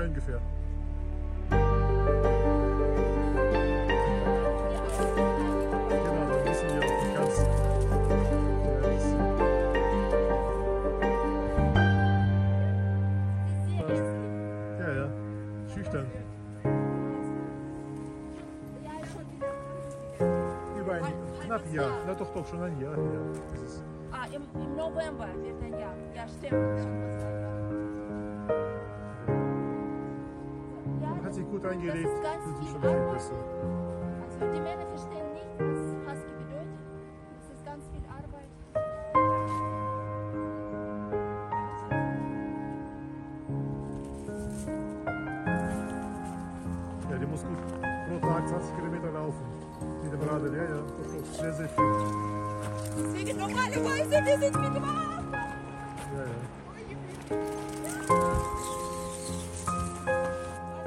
Ungefähr. Doch, schon ein Jahr her. Ah, im November wird ein Jahr. Ja, stimmt. Hat sich gut eingelebt. Das ist schon viel besser. Also die Männer verstehen nicht, was Husky bedeutet. Das ist ganz viel Arbeit. Ja, die Muskeln pro Tag 20 Kilometer laufen. Mit dem Radl, ja, ja. Das ist sehr, sehr viel. Deswegen normalerweise, wir sind mit dem Auto. Ja, ja.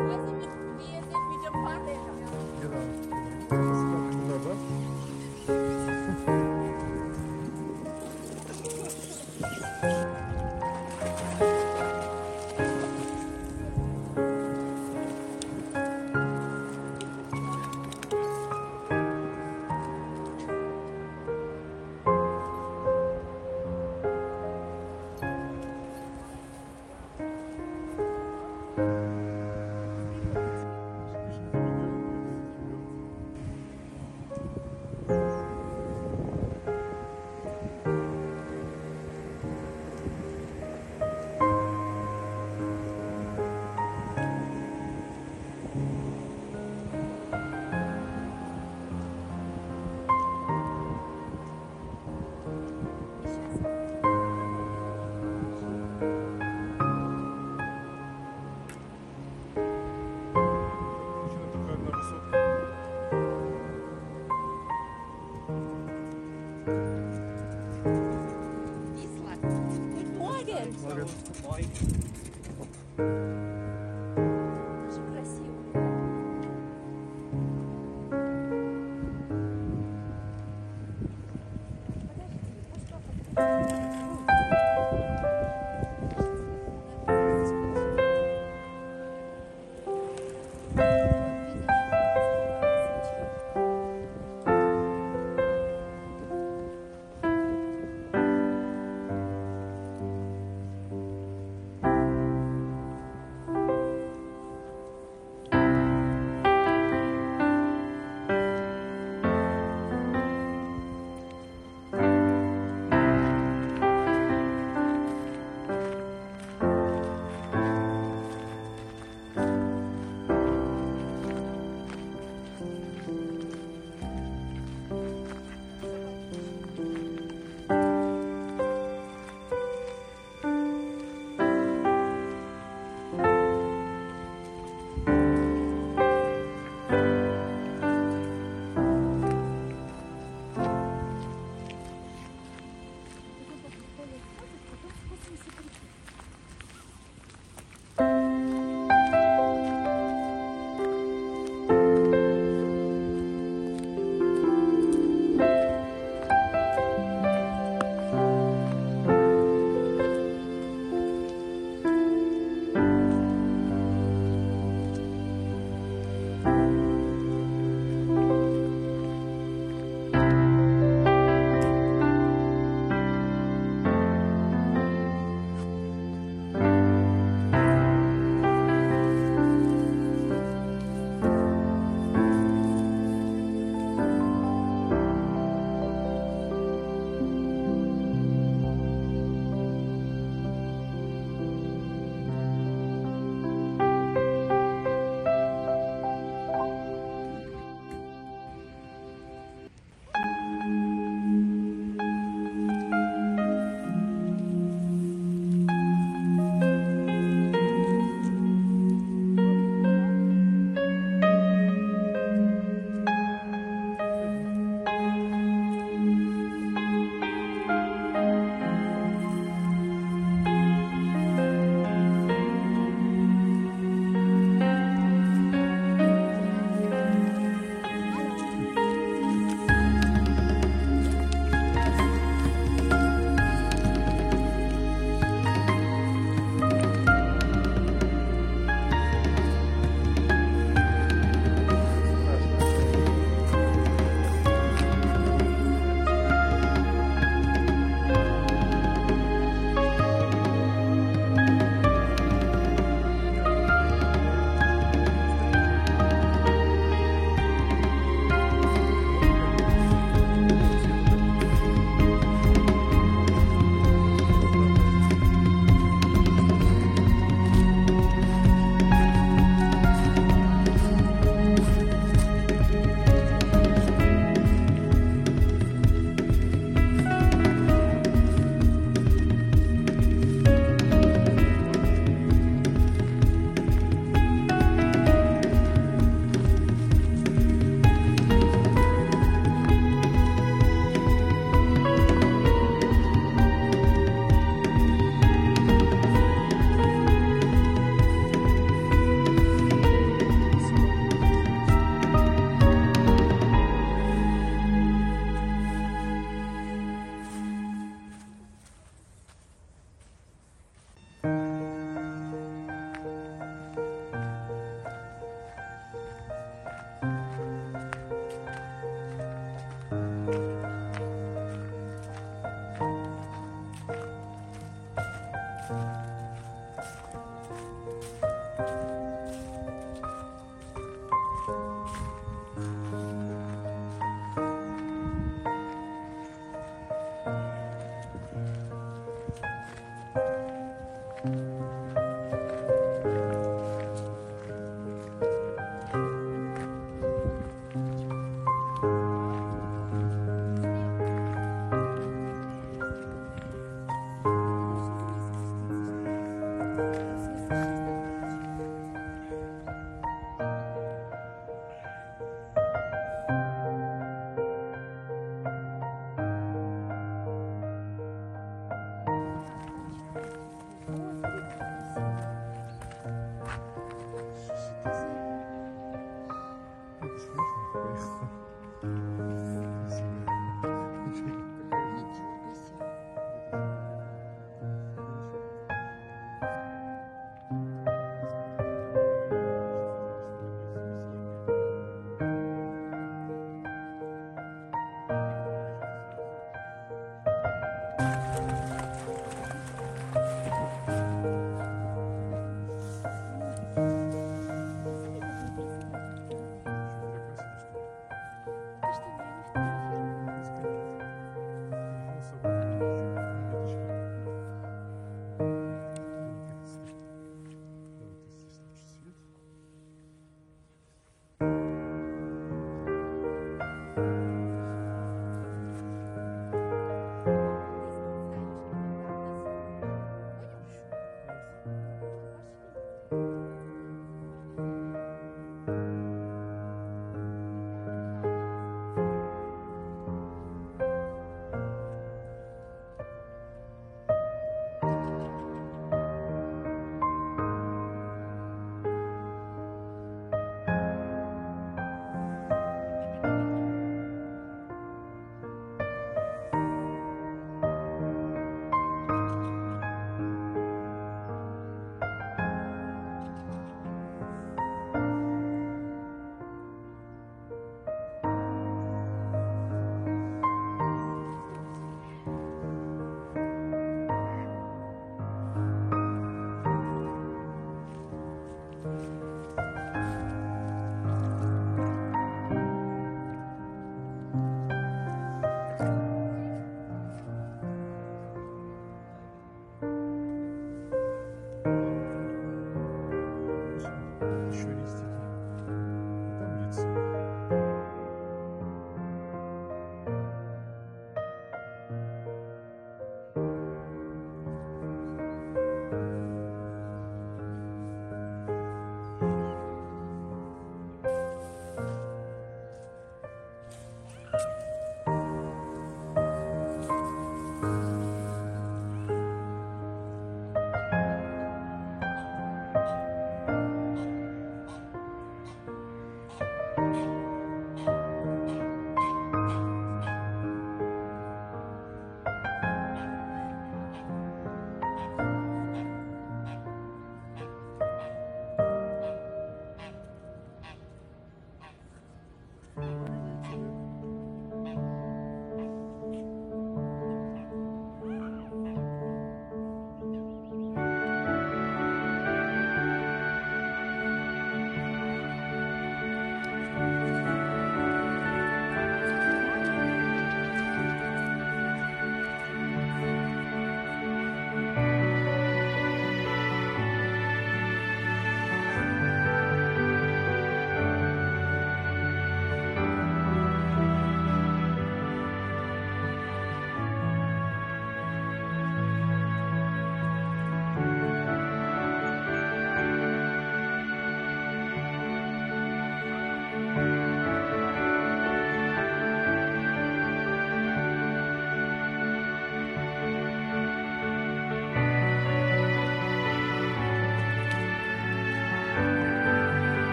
Also wir sind mit dem Fahrrad. Genau. Das ist doch wunderbar.